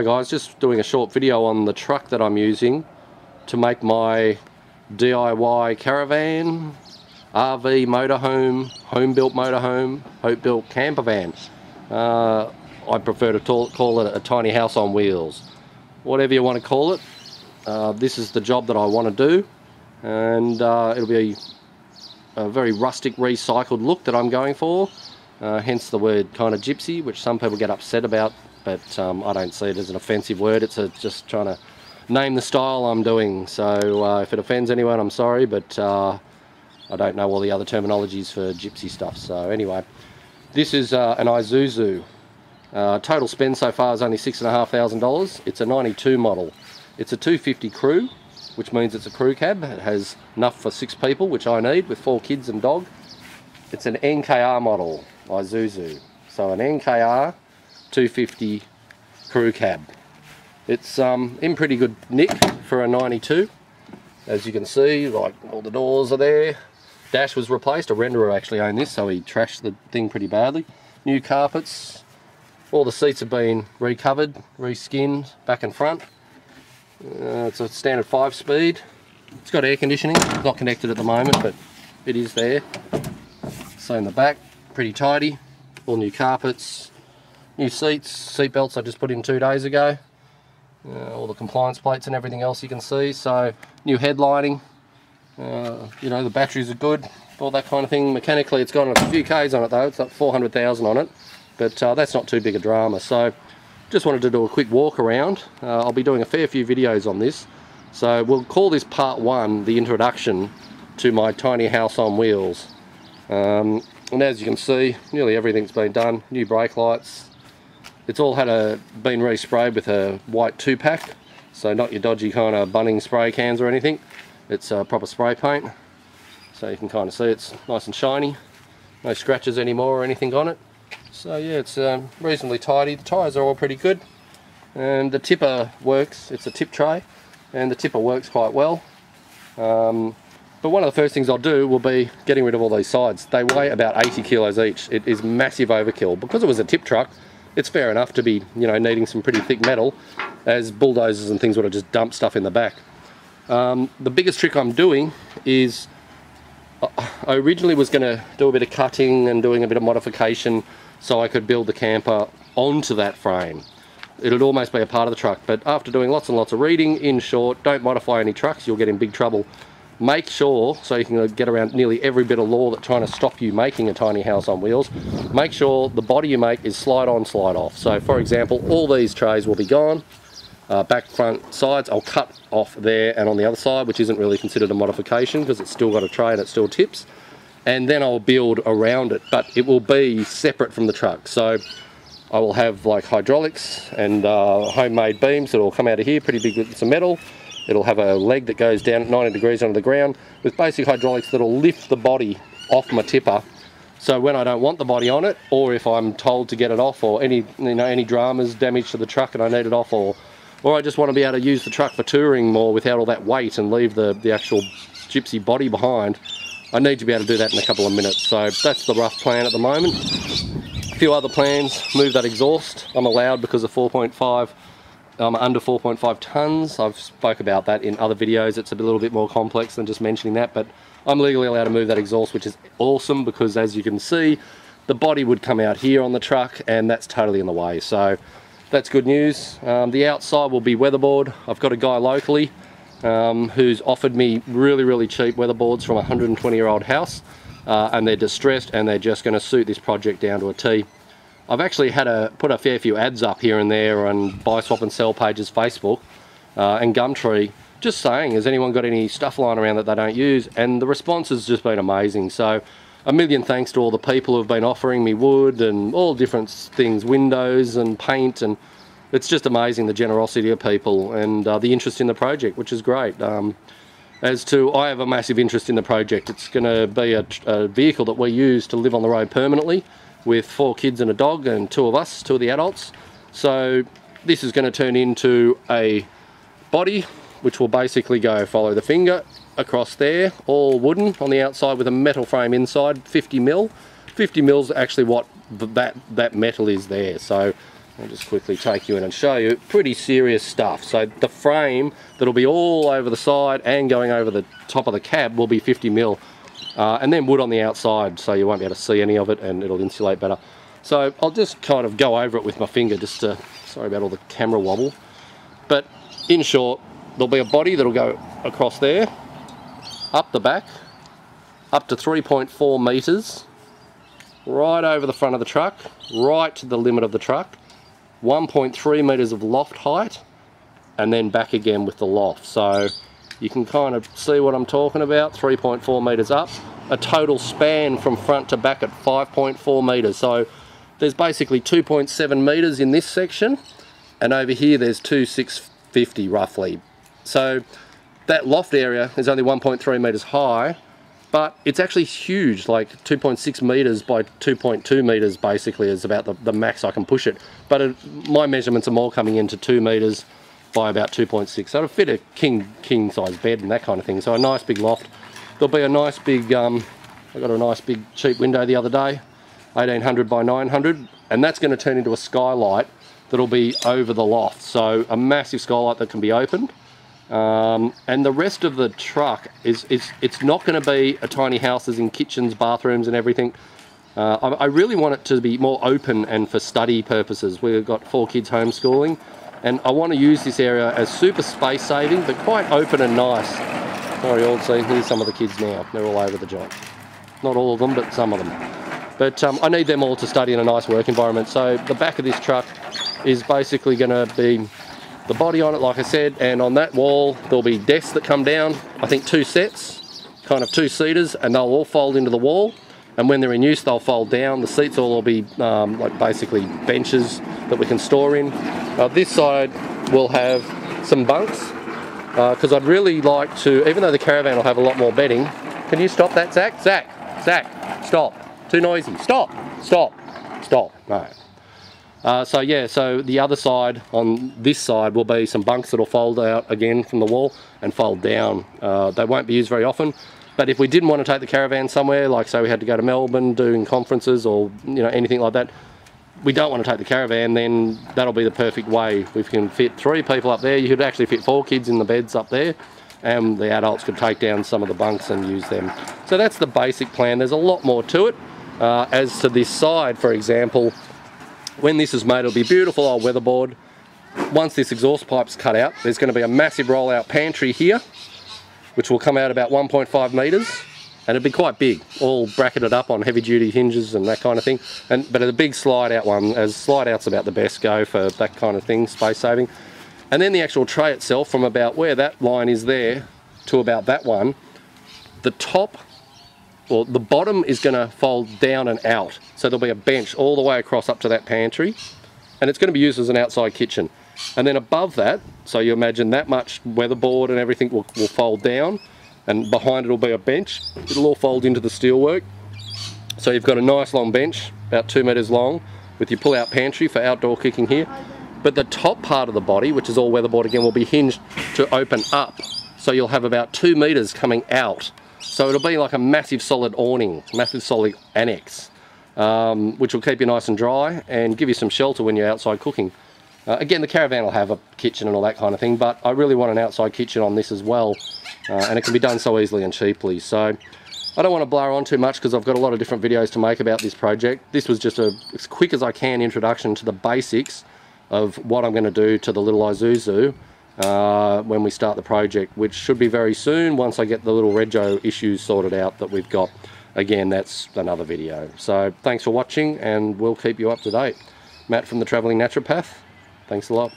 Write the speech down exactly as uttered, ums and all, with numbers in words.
Hi guys, just doing a short video on the truck that I'm using to make my D I Y caravan, R V motorhome, home built motorhome, home built camper van. Uh, I prefer to call it a tiny house on wheels, whatever you want to call it. Uh, this is the job that I want to do, and uh, it'll be a, a very rustic recycled look that I'm going for, uh, hence the word kind of gypsy, which some people get upset about, but um, I don't see it as an offensive word. It's a, just trying to name the style I'm doing, so uh, if it offends anyone I'm sorry, but uh, I don't know all the other terminologies for gypsy stuff. So anyway, this is uh, an Isuzu. Uh, total spend so far is only six and a half thousand dollars. It's a ninety-two model. It's a two fifty crew, which means it's a crew cab. It has enough for six people, which I need, with four kids and dog. It's an N K R model Isuzu, so an N K R two fifty crew cab. It's um, in pretty good nick for a ninety-two, as you can see. Like, all the doors are there. Dash was replaced. A renderer actually owned this, so he trashed the thing pretty badly. New carpets. All the seats have been recovered, reskinned back and front. Uh, it's a standard five speed. It's got air conditioning. It's not connected at the moment, but it is there. So in the back, pretty tidy. All new carpets, new seats, seat belts I just put in two days ago. Uh, all the compliance plates and everything else you can see. So new headlining. Uh, you know, the batteries are good, all that kind of thing. Mechanically, it's got a few Ks on it though. It's got four hundred thousand on it, but uh, that's not too big a drama. So just wanted to do a quick walk around. Uh, I'll be doing a fair few videos on this, so we'll call this part one, the introduction to my tiny house on wheels. Um, and as you can see, nearly everything's been done. New brake lights. It's all had a been resprayed with a white two-pack, so not your dodgy kind of Bunnings spray cans or anything. It's a proper spray paint, so you can kind of see it's nice and shiny. No scratches anymore or anything on it. So yeah, it's um, reasonably tidy. The tyres are all pretty good, and the tipper works. It's a tip tray, and the tipper works quite well. Um, but one of the first things I'll do will be getting rid of all these sides. They weigh about eighty kilos each. It is massive overkill. Because it was a tip truck, it's fair enough to be, you know, needing some pretty thick metal, as bulldozers and things would have just dumped stuff in the back. Um, the biggest trick I'm doing is, I originally was going to do a bit of cutting and doing a bit of modification so I could build the camper onto that frame. It would almost be a part of the truck, but after doing lots and lots of reading, in short, don't modify any trucks, you'll get in big trouble. Make sure, so you can get around nearly every bit of law that's trying to stop you making a tiny house on wheels, make sure the body you make is slide on, slide off. So for example, all these trays will be gone, uh, back, front, sides. I'll cut off there and on the other side, which isn't really considered a modification because it's still got a tray and it still tips. And then I'll build around it, but it will be separate from the truck. So I will have like hydraulics and uh, homemade beams that will come out of here, pretty big bits of metal. It'll have a leg that goes down at ninety degrees under the ground with basic hydraulics that'll lift the body off my tipper. So when I don't want the body on it, or if I'm told to get it off, or any you know any dramas, damage to the truck and I need it off, or or I just want to be able to use the truck for touring more without all that weight and leave the the actual gypsy body behind, I need to be able to do that in a couple of minutes. So that's the rough plan at the moment. A few other plans: move that exhaust. I'm allowed because of four point five, I'm um, under four point five tons. I've spoke about that in other videos. It's a little bit more complex than just mentioning that, but I'm legally allowed to move that exhaust, which is awesome because, as you can see, the body would come out here on the truck and that's totally in the way. So that's good news. Um, the outside will be weatherboard. I've got a guy locally Um, who's offered me really really cheap weatherboards from a one hundred twenty year old house, uh, and they're distressed and they're just going to suit this project down to a T. I've actually had a put a fair few ads up here and there on buy, swap and sell pages, Facebook uh, and Gumtree, just saying, has anyone got any stuff lying around that they don't use? And the response has just been amazing. So a million thanks to all the people who have been offering me wood and all different things, windows and paint, and it's just amazing the generosity of people and uh, the interest in the project, which is great. Um, as to, I have a massive interest in the project. It's going to be a, a vehicle that we use to live on the road permanently, with four kids and a dog, and two of us, two of the adults. So this is going to turn into a body which will basically go follow the finger across there, all wooden on the outside with a metal frame inside, fifty mil. fifty mil's actually what that that metal is there. So I'll just quickly take you in and show you. Pretty serious stuff. So the frame that'll be all over the side and going over the top of the cab will be fifty mil, uh, and then wood on the outside, so you won't be able to see any of it and it'll insulate better. So I'll just kind of go over it with my finger just to, sorry about all the camera wobble. But in short, there'll be a body that'll go across there, up the back, up to three point four metres, right over the front of the truck, right to the limit of the truck, one point three metres of loft height, and then back again with the loft. So you can kind of see what I'm talking about, three point four metres up, a total span from front to back at five point four metres. So there's basically two point seven metres in this section, and over here there's two six fifty roughly. So that loft area is only one point three metres high, but it's actually huge, like two point six metres by two point two metres basically is about the, the max I can push it. But it, my measurements are more coming into two metres by about two point six. So it'll fit a king, king size bed and that kind of thing. So a nice big loft. There'll be a nice big, um, I got a nice big cheap window the other day, eighteen hundred by nine hundred, and that's gonna turn into a skylight that'll be over the loft. So a massive skylight that can be opened. Um, and the rest of the truck is, is it's not going to be a tiny house as in kitchens, bathrooms and everything. Uh, I, I really want it to be more open and for study purposes. We've got four kids homeschooling and I want to use this area as super space saving but quite open and nice. Sorry, all see, here's some of the kids now. They're all over the joint. Not all of them, but some of them. But um, I need them all to study in a nice work environment. So the back of this truck is basically going to be the body on it, like I said, and on that wall there'll be desks that come down, I think two sets, kind of two-seaters, and they'll all fold into the wall, and when they're in use they'll fold down. The seats all will be um, like basically benches that we can store in. Uh, this side will have some bunks, because uh, I'd really like to, even though the caravan will have a lot more bedding, can you stop that, Zach? Zach, Zach, stop, too noisy, stop, stop, stop, no. Uh, so yeah, so the other side, on this side, will be some bunks that'll fold out again from the wall and fold down. Uh, they won't be used very often, but if we didn't want to take the caravan somewhere, like say we had to go to Melbourne doing conferences or you know anything like that, we don't want to take the caravan, then that'll be the perfect way. We can fit three people up there. You could actually fit four kids in the beds up there, and the adults could take down some of the bunks and use them. So that's the basic plan. There's a lot more to it. Uh, as to this side, for example, when this is made, it'll be beautiful old weatherboard. Once this exhaust pipe's cut out, there's going to be a massive rollout pantry here, which will come out about one point five metres, and it'll be quite big, all bracketed up on heavy-duty hinges and that kind of thing. And but a big slide-out one, as slide-out's about the best go for that kind of thing, space-saving. And then the actual tray itself, from about where that line is there to about that one, the top, well, the bottom is going to fold down and out, so there'll be a bench all the way across up to that pantry, and it's going to be used as an outside kitchen. And then above that, so you imagine that much weatherboard and everything will, will fold down, and behind it will be a bench. It'll all fold into the steelwork, so you've got a nice long bench, about two metres long, with your pull-out pantry for outdoor cooking here. But the top part of the body, which is all weatherboard again, will be hinged to open up, so you'll have about two metres coming out. So it'll be like a massive solid awning, massive solid annex, um, which will keep you nice and dry and give you some shelter when you're outside cooking. Uh, again, the caravan will have a kitchen and all that kind of thing, but I really want an outside kitchen on this as well, uh, and it can be done so easily and cheaply. So I don't want to blur on too much because I've got a lot of different videos to make about this project. This was just a, as quick as I can, introduction to the basics of what I'm going to do to the little Isuzu. Uh, when we start the project, which should be very soon once I get the little rego issues sorted out that we've got. Again, that's another video. So thanks for watching and we'll keep you up to date. Matt from the Travelling Naturopath, thanks a lot.